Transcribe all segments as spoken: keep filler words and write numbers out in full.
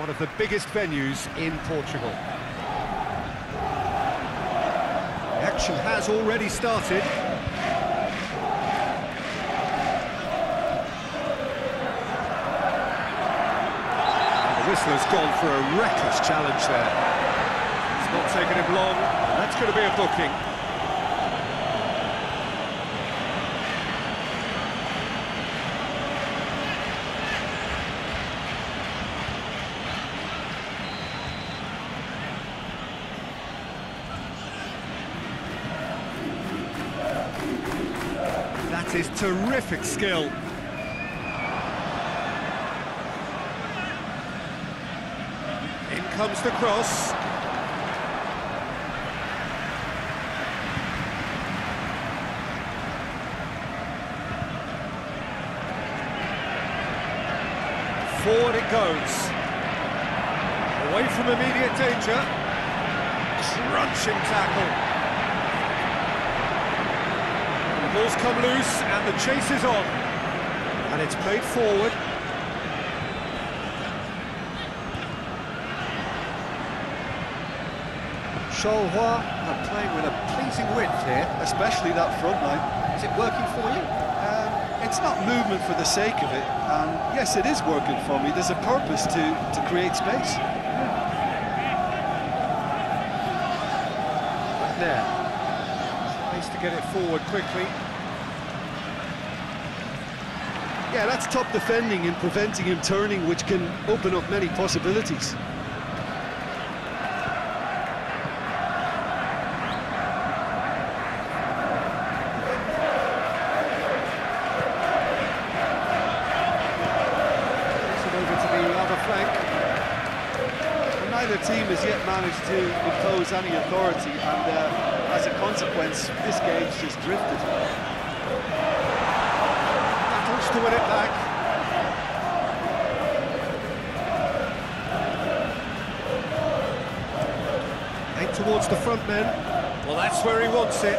one of the biggest venues in Portugal. The action has already started. The whistler's gone for a reckless challenge there. It's not taken him long. That's going to be a booking. His terrific skill. In comes the cross. Forward it goes. Away from immediate danger. Crunching tackle. Ball's come loose and the chase is on, and it's played forward. Cholhua are playing with a pleasing width here, especially that front line. Is it working for you? Um, it's not movement for the sake of it, and yes, it is working for me. There's a purpose to to create space. Right there. To get it forward quickly. Yeah, that's top defending and preventing him turning, which can open up many possibilities. It's over to the other flank. Neither team has yet managed to impose any authority, and uh, as a consequence, this game's just drifted. Battles to win it back. Head towards the front men. Well, that's where he wants it.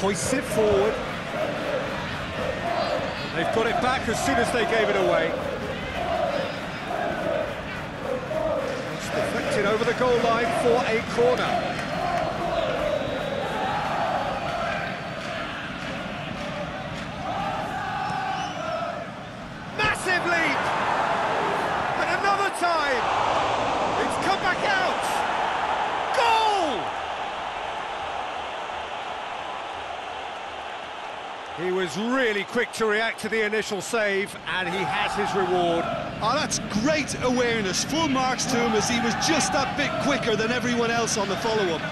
Hoists it forward. They've got it back as soon as they gave it away. It's deflected over the goal line for a corner. Massive leap! And another time! It's come back out! He was really quick to react to the initial save, and he has his reward. Oh, that's great awareness. Full marks to him as he was just that bit quicker than everyone else on the follow-up.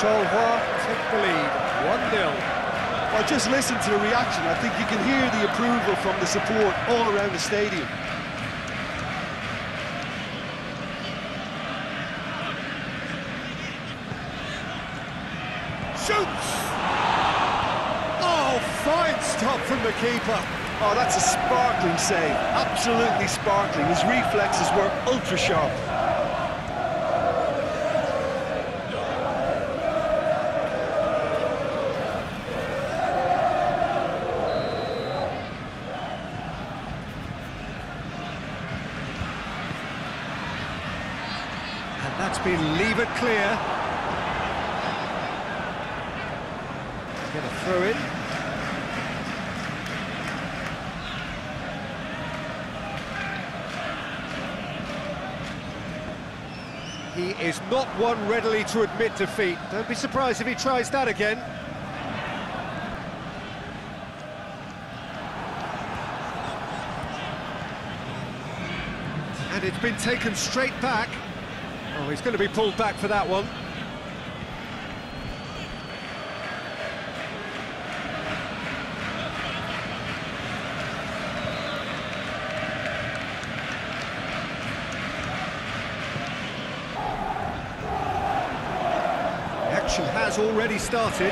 Cholhua take the lead, one nil. Well, just listen to the reaction. I think you can hear the approval from the support all around the stadium. Shoots! Oh, fine stop from the keeper. Oh, that's a sparkling save, absolutely sparkling. His reflexes were ultra-sharp. That's been levered clear. Get a throw in. He He is not one readily to admit defeat. Don't be surprised if he tries that again. And it's been taken straight back. Oh, he's going to be pulled back for that one. Action has already started.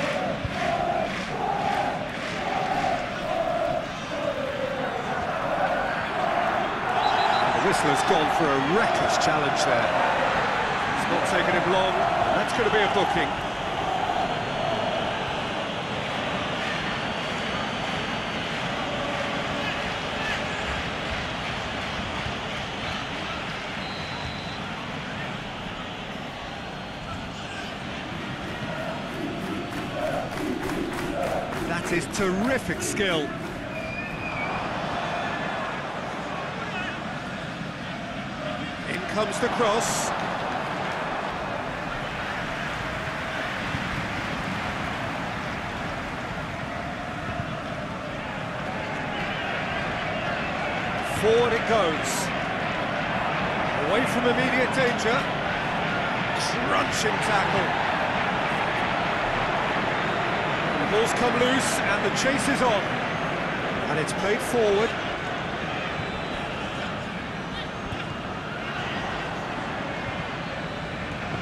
The whistler's gone for a reckless challenge there. It's not taken him long, and that's going to be a booking. That is terrific skill. In comes the cross. Forward it goes. Away from immediate danger. Crunching tackle. Ball's come loose and the chase is on, and it's played forward.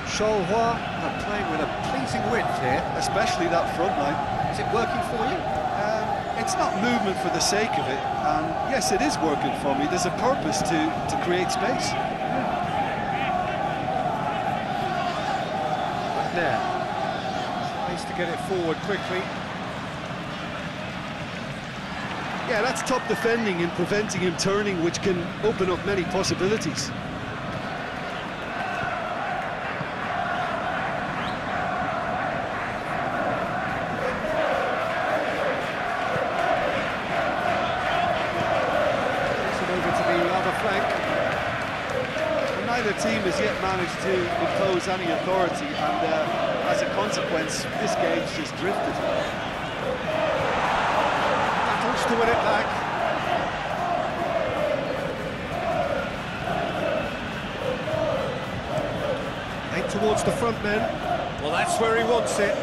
Sholhua are playing with a pleasing width here, especially that front line. Is it working for you? Um, it's not movement for the sake of it, and yes, it is working for me. There's a purpose to to create space. Right there. To get it forward quickly. Yeah, that's top defending and preventing him turning, which can open up many possibilities. It's over to the other flank. Neither team has yet managed to impose any authority, and uh, as a consequence, this game's just drifted. Battles to win it back. Head towards the front men. Well, that's where he wants it.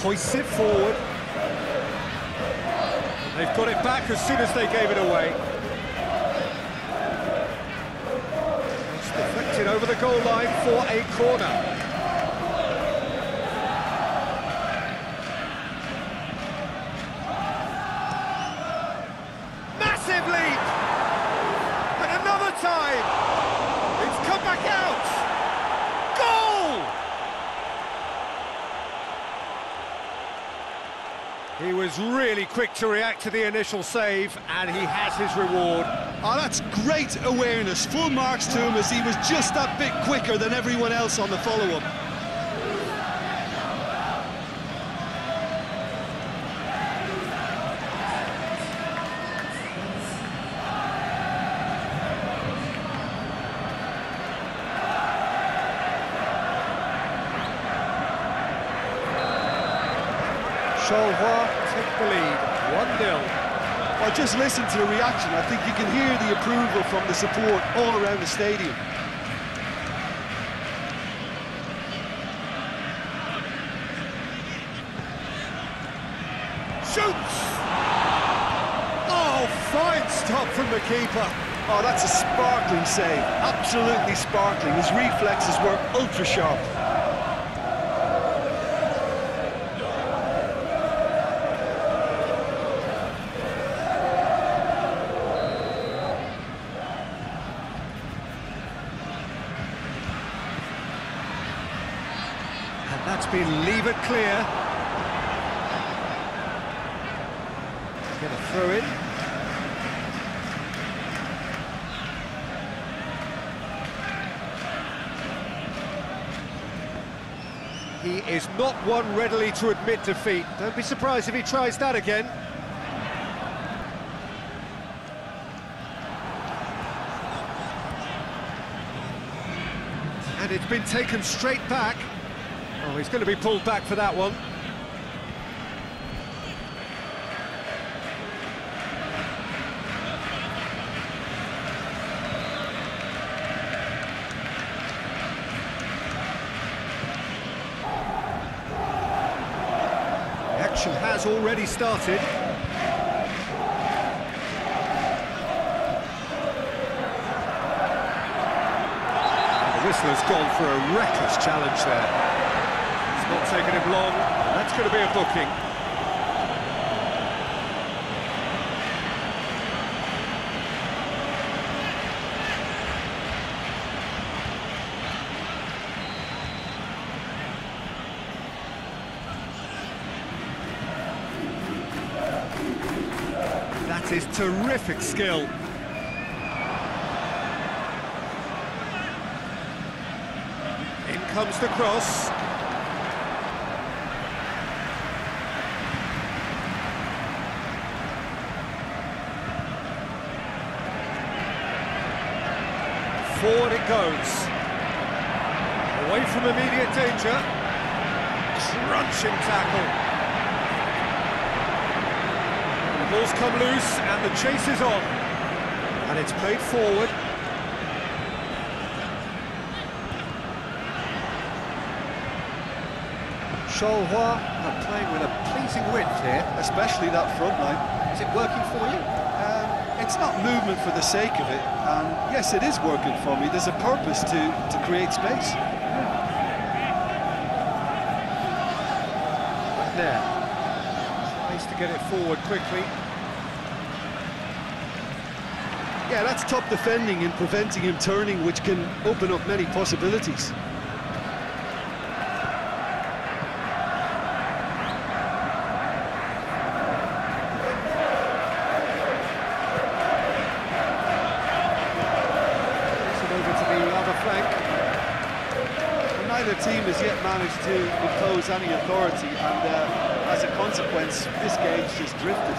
Hoists it forward. They've got it back as soon as they gave it away. It's deflected over the goal line for a corner. Massive leap! And another time! It's come back out! He was really quick to react to the initial save, and he has his reward. Oh, that's great awareness. Full marks to him as he was just that bit quicker than everyone else on the follow-up. Sholhua take the lead, one nil. Well, just listen to the reaction. I think you can hear the approval from the support all around the stadium. Shoots! Oh, fine stop from the keeper. Oh, that's a sparkling save, absolutely sparkling. His reflexes were ultra-sharp. That's been levered clear. Get a throw in. He is not one readily to admit defeat. Don't be surprised if he tries that again. And it's been taken straight back. Oh, he's going to be pulled back for that one. Action has already started. The whistler's gone for a reckless challenge there. It's not taken him long, and that's going to be a booking. That is terrific skill. In comes the cross. Forward it goes. Away from immediate danger. Crunching tackle. Ball's come loose and the chase is on, and it's played forward. Sholhua are playing with a pleasing width here, especially that front line. Is it working for you? Um, it's not movement for the sake of it, and yes, it is working for me. There's a purpose to, to create space. Right there. To get it forward quickly. Yeah, that's top defending and preventing him turning, which can open up many possibilities. It's over to the other flank. Neither team has yet managed to impose any authority, and uh, as a consequence, this game's just drifted.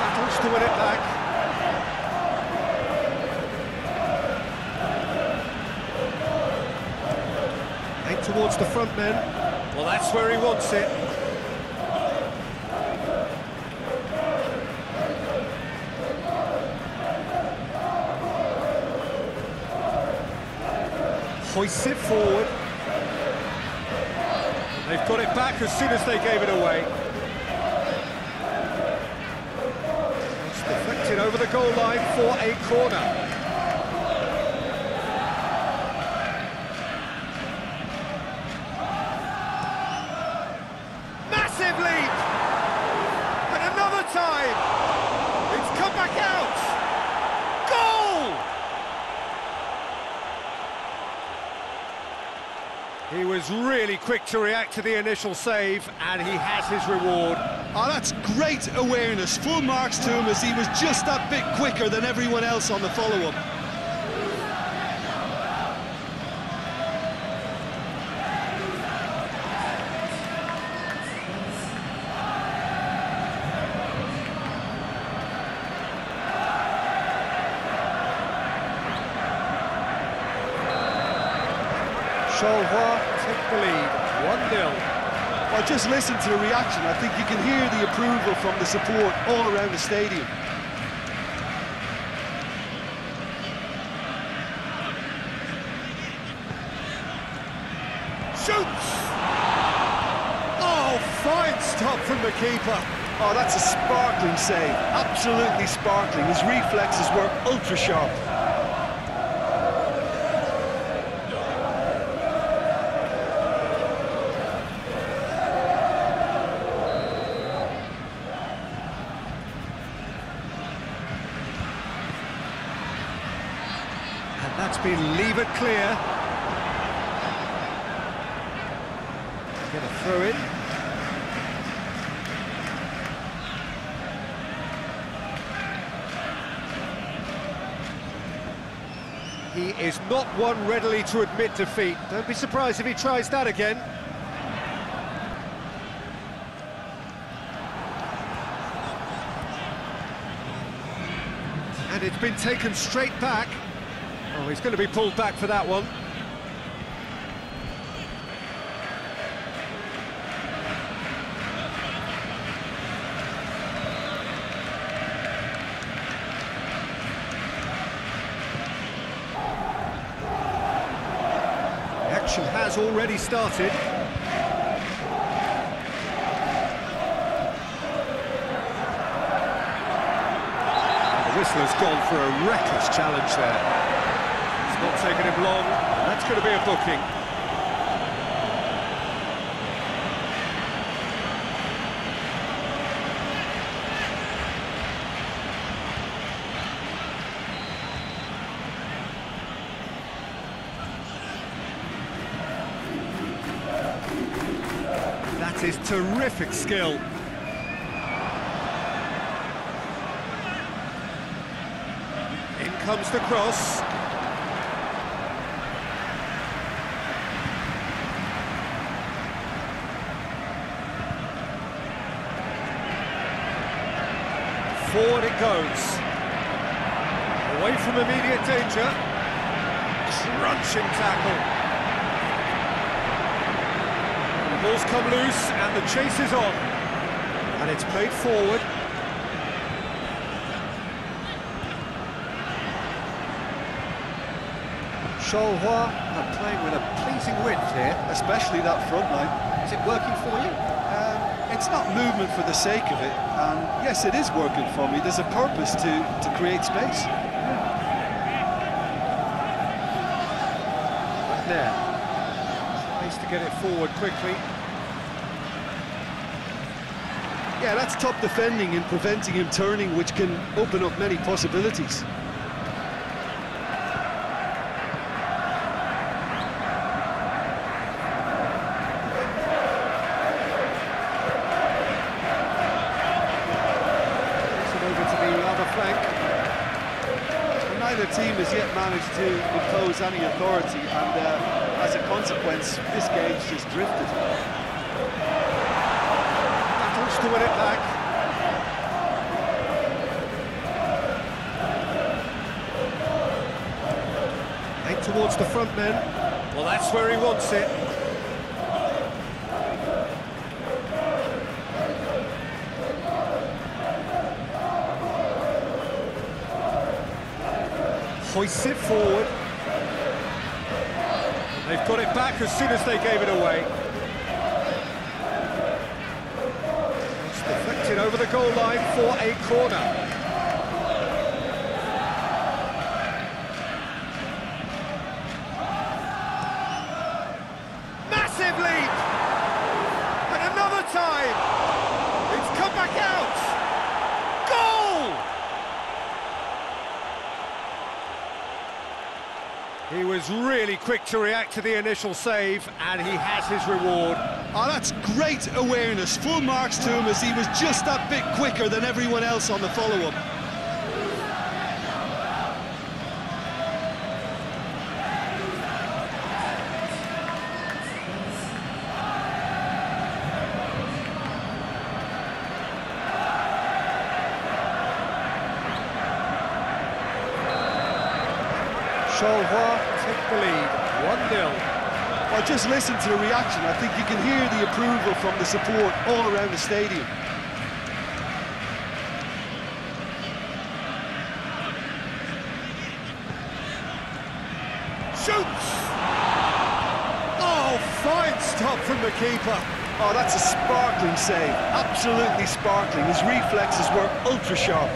Battles to win it back. Head towards the front men. Well, that's where he wants it. Hoists it forward. They've got it back as soon as they gave it away. It's deflected over the goal line for a corner. Massive leap! And another time! It's come back out! Goal! He was really quick to react to the initial save, and he has his reward. Oh, that's great awareness. Full marks to him, as he was just that bit quicker than everyone else on the follow-up. Sholhua take the lead, one nil. Well, just listen to the reaction. I think you can hear the approval from the support all around the stadium. Shoots! Oh, fine stop from the keeper. Oh, that's a sparkling save, absolutely sparkling. His reflexes were ultra-sharp. That's been levered clear. Get a throw in. He is not one readily to admit defeat. Don't be surprised if he tries that again. And it's been taken straight back. Oh, he's going to be pulled back for that one. Action has already started. The whistler's gone for a reckless challenge there. It's not taken him long, and that's going to be a booking. That is terrific skill. In comes the cross. Forward it goes. Away from immediate danger. Crunching tackle. Ball's come loose and the chase is on, and it's played forward. Sholhua are playing with a pleasing width here, especially that front line. Is it working for you? Um, it's not movement for the sake of it, and yes, it is working for me. There's a purpose to to create space. Right there. Nice to get it forward quickly. Yeah, that's top defending and preventing him turning, which can open up many possibilities. It's over to the other flank. So neither team has yet managed to impose any authority, and uh, as a consequence, this game's just drifted. To win it back. Right towards the front men. Well, that's where he wants it. Hoists it forward. They've got it back as soon as they gave it away. Deflected over the goal line for a corner. Massive leap! And another time! It's come back out! Goal! He was really quick to react to the initial save, and he has his reward. Oh, that's great awareness. Full marks to him, as he was just that bit quicker than everyone else on the follow-up. Sholhua take the lead, one nil. Well, just listen to the reaction. I think you can hear the approval from the support all around the stadium. Shoots! Oh, fine stop from the keeper. Oh, that's a sparkling save. Absolutely sparkling. His reflexes were ultra sharp.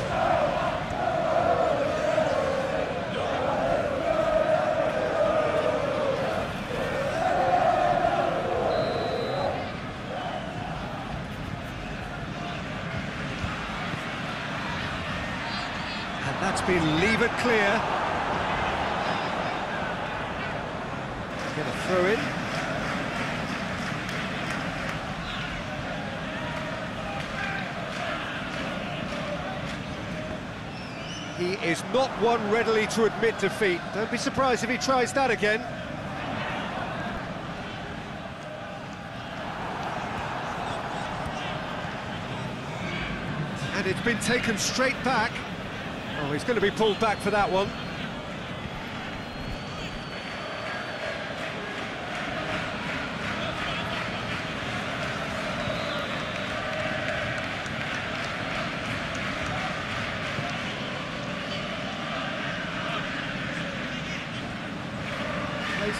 That's been levered clear. Gonna throw in. He is not one readily to admit defeat. Don't be surprised if he tries that again. And it's been taken straight back. Oh, he's going to be pulled back for that one.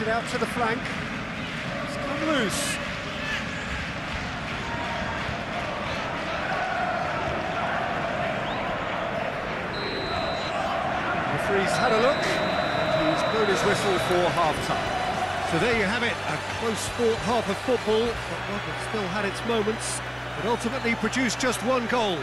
It out to the flank. It's come loose. The referee's had a look. And he's blown his whistle for half-time. So there you have it, a close sport half of football, but one that still had its moments, but ultimately produced just one goal.